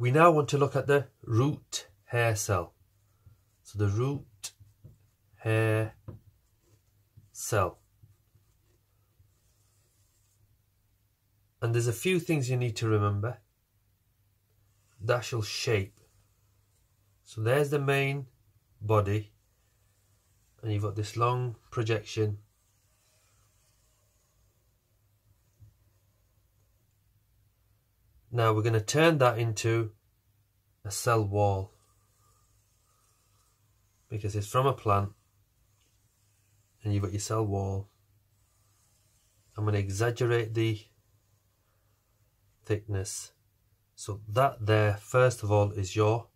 We now want to look at the root hair cell. So the root hair cell. And there's a few things you need to remember that shall shape. So there's the main body, and you've got this long projection . Now we're going to turn that into a cell wall, because it's from a plant and you've got your cell wall. I'm going to exaggerate the thickness. So that there, first of all, is your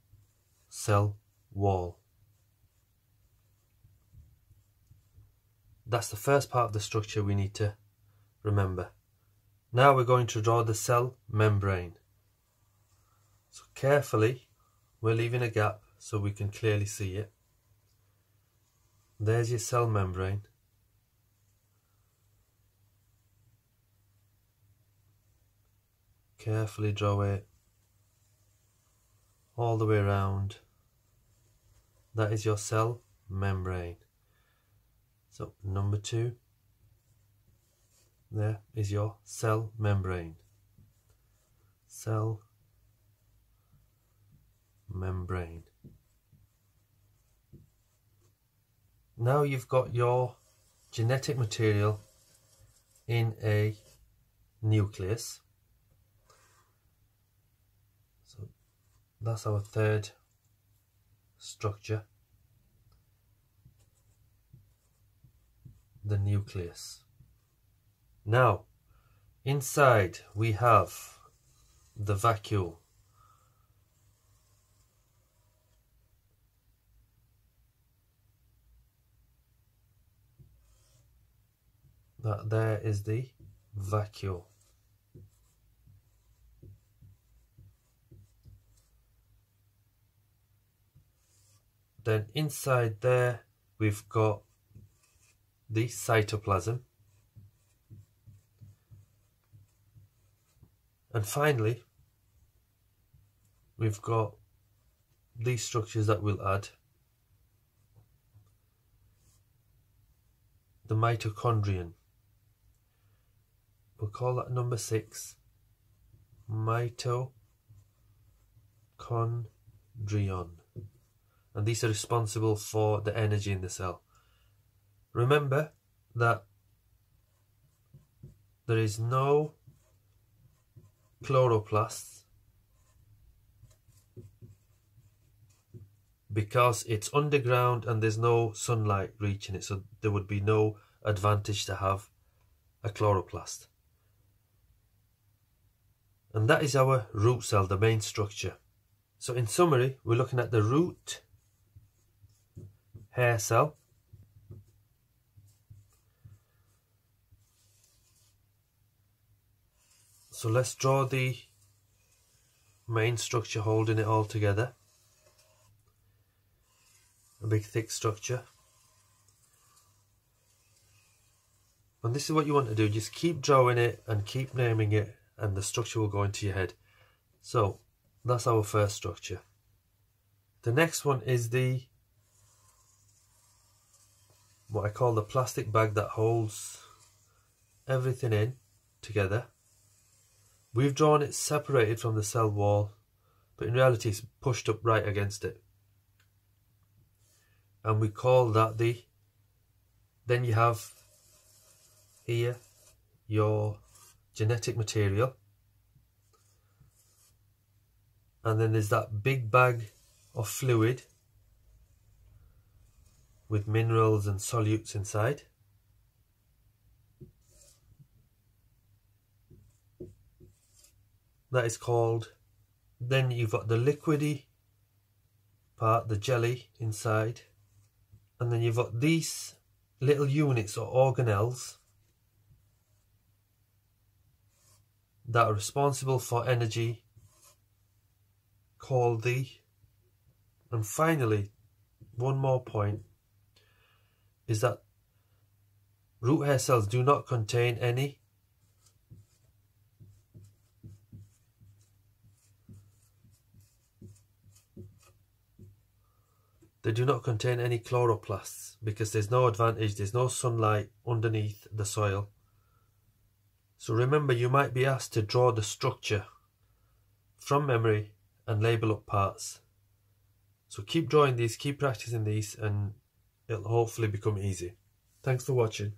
cell wall. That's the first part of the structure we need to remember. Now we're going to draw the cell membrane. So carefully, we're leaving a gap so we can clearly see it. There's your cell membrane. Carefully draw it all the way around. That is your cell membrane. So number 2. There is your cell membrane. Cell membrane. Now you've got your genetic material in a nucleus. So that's our third structure, the nucleus. Now, inside we have the vacuole. That there is the vacuole. Then inside there we've got the cytoplasm. And finally, we've got these structures that we'll add. The mitochondrion. We'll call that number 6. Mitochondrion. And these are responsible for the energy in the cell. Remember that there is no chloroplasts, because it's underground and there's no sunlight reaching it, so there would be no advantage to have a chloroplast. And that is our root cell, the main structure. So in summary, we're looking at the root hair cell, so let's draw the main structure holding it all together. A big thick structure. And this is what you want to do. Just keep drawing it and keep naming it, and the structure will go into your head. So that's our first structure. The next one is the, what I call the plastic bag that holds everything in together. We've drawn it separated from the cell wall, but in reality it's pushed up right against it. And we call that the, then you have here your genetic material. And then there's that big bag of fluid with minerals and solutes inside. That is called, then you've got the liquidy part, the jelly inside, and then you've got these little units or organelles that are responsible for energy, called the, and finally one more point is that root hair cells do not contain any They do not contain any chloroplasts because there's no advantage, there's no sunlight underneath the soil. So remember, you might be asked to draw the structure from memory and label up parts. So keep drawing these, keep practicing these, and it'll hopefully become easy. Thanks for watching.